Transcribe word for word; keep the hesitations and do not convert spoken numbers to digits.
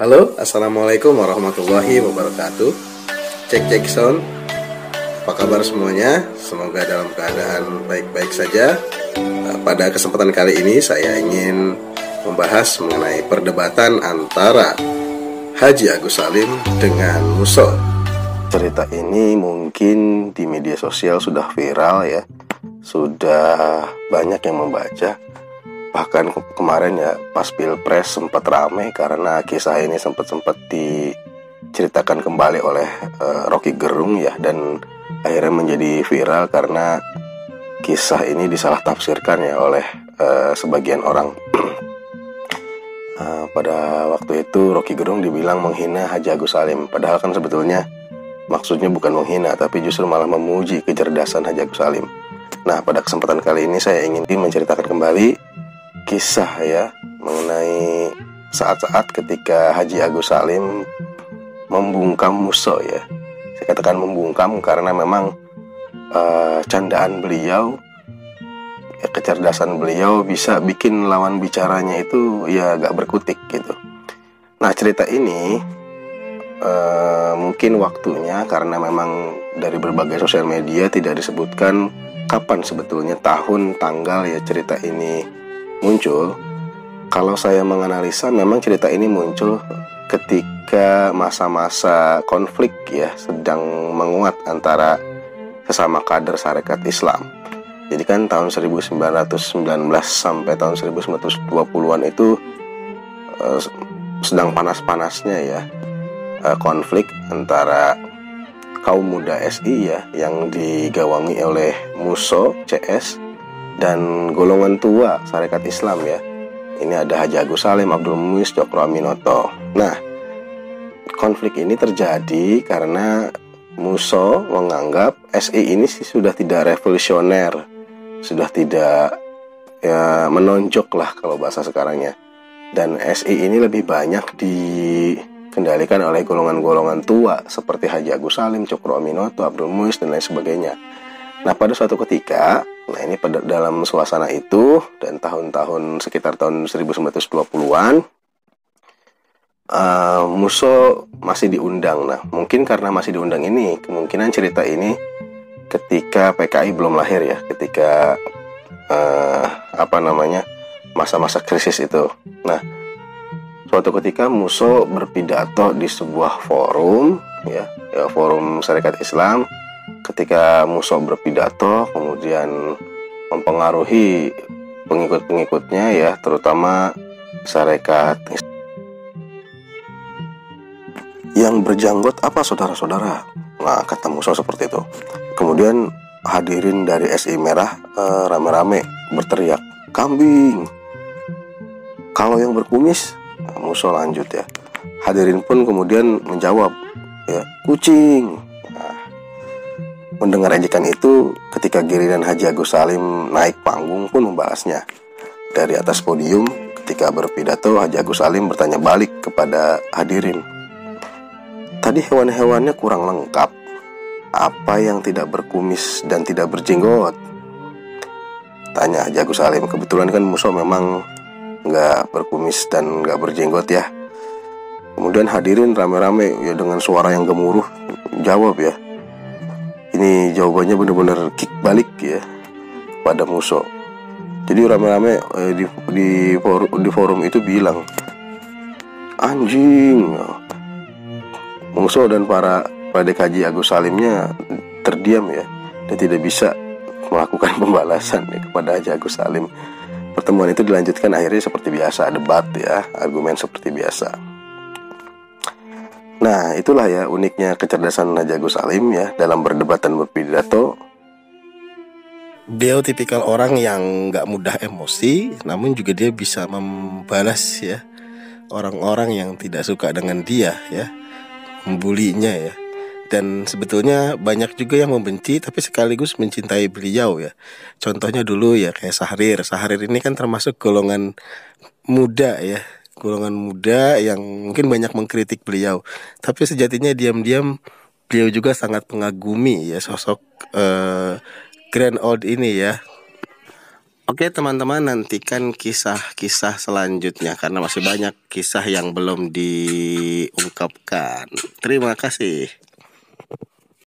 Halo, assalamualaikum warahmatullahi wabarakatuh. Cek cek sound. Apa kabar semuanya? Semoga dalam keadaan baik-baik saja. Pada kesempatan kali ini saya ingin membahas mengenai perdebatan antara Haji Agus Salim dengan Muso. Cerita ini mungkin di media sosial sudah viral ya, sudah banyak yang membaca. Bahkan ke kemarin ya pas pilpres sempat ramai karena kisah ini sempat-sempat diceritakan kembali oleh uh, Rocky Gerung ya, dan akhirnya menjadi viral karena kisah ini disalah tafsirkan ya oleh uh, sebagian orang. uh, pada waktu itu Rocky Gerung dibilang menghina Haji Agus Salim, padahal kan sebetulnya maksudnya bukan menghina tapi justru malah memuji kecerdasan Haji Agus Salim. Nah, pada kesempatan kali ini saya ingin menceritakan kembali kisah ya mengenai saat-saat ketika Haji Agus Salim membungkam Muso ya. Saya katakan membungkam karena memang uh, candaan beliau ya, kecerdasan beliau bisa bikin lawan bicaranya itu ya agak berkutik gitu. Nah, cerita ini uh, mungkin waktunya karena memang dari berbagai sosial media tidak disebutkan kapan sebetulnya tahun tanggal ya cerita ini muncul. Kalau saya menganalisa, memang cerita ini muncul ketika masa-masa konflik ya sedang menguat antara sesama kader Sarekat Islam. Jadi kan tahun seribu sembilan ratus sembilan belas sampai tahun seribu sembilan ratus dua puluhan itu eh, sedang panas-panasnya ya eh, konflik antara kaum muda S I ya yang digawangi oleh Muso C S dan golongan tua Sarekat Islam ya. Ini ada Haji Agus Salim, Abdul Muis, Cokroaminoto. Nah, konflik ini terjadi karena Muso menganggap S I ini sih sudah tidak revolusioner, sudah tidak ya, menonjok lah kalau bahasa sekarangnya. Dan S I ini lebih banyak dikendalikan oleh golongan-golongan tua seperti Haji Agus Salim, Cokroaminoto, Abdul Muis dan lain sebagainya. Nah, pada suatu ketika, nah ini pada dalam suasana itu dan tahun-tahun sekitar tahun seribu sembilan ratus dua puluhan, uh, Muso masih diundang. Nah, mungkin karena masih diundang ini, kemungkinan cerita ini ketika P K I belum lahir ya, ketika uh, apa namanya masa-masa krisis itu. Nah, suatu ketika Muso berpidato di sebuah forum ya, ya forum Sarekat Islam. Ketika Muso berpidato kemudian mempengaruhi pengikut-pengikutnya ya, terutama Sarekat yang berjanggot apa saudara-saudara. Nah, kata Muso seperti itu. Kemudian hadirin dari S I Merah eh, rame-rame berteriak kambing. Kalau yang berkumis, nah, Muso lanjut ya. Hadirin pun kemudian menjawab ya kucing. Mendengar ejekan itu, ketika giliran Haji Agus Salim naik panggung pun membahasnya. Dari atas podium, ketika berpidato, Haji Agus Salim bertanya balik kepada hadirin. Tadi hewan-hewannya kurang lengkap. Apa yang tidak berkumis dan tidak berjenggot? Tanya Haji Agus Salim. Kebetulan kan Muso memang nggak berkumis dan nggak berjenggot ya. Kemudian hadirin rame-rame ya dengan suara yang gemuruh jawab ya. Ini jawabannya benar-benar kick balik ya pada Muso. Jadi rame-rame eh, di, di, forum, di forum itu bilang anjing. Muso dan para pradik Haji Agus Salimnya terdiam ya, dan tidak bisa melakukan pembalasan ya, kepada Haji Agus Salim. Pertemuan itu dilanjutkan akhirnya seperti biasa, debat ya, argumen seperti biasa. Nah, itulah ya uniknya kecerdasan Haji Agus Salim ya dalam berdebat dan berpidato. Beliau tipikal orang yang nggak mudah emosi, namun juga dia bisa membalas ya orang-orang yang tidak suka dengan dia ya, membulinya ya. Dan sebetulnya banyak juga yang membenci tapi sekaligus mencintai beliau ya. Contohnya dulu ya kayak Sahrir. Sahrir ini kan termasuk golongan muda ya. Golongan muda yang mungkin banyak mengkritik beliau, tapi sejatinya diam-diam beliau juga sangat mengagumi ya sosok uh, grand old ini ya. Oke teman-teman, nantikan kisah-kisah selanjutnya karena masih banyak kisah yang belum diungkapkan. Terima kasih.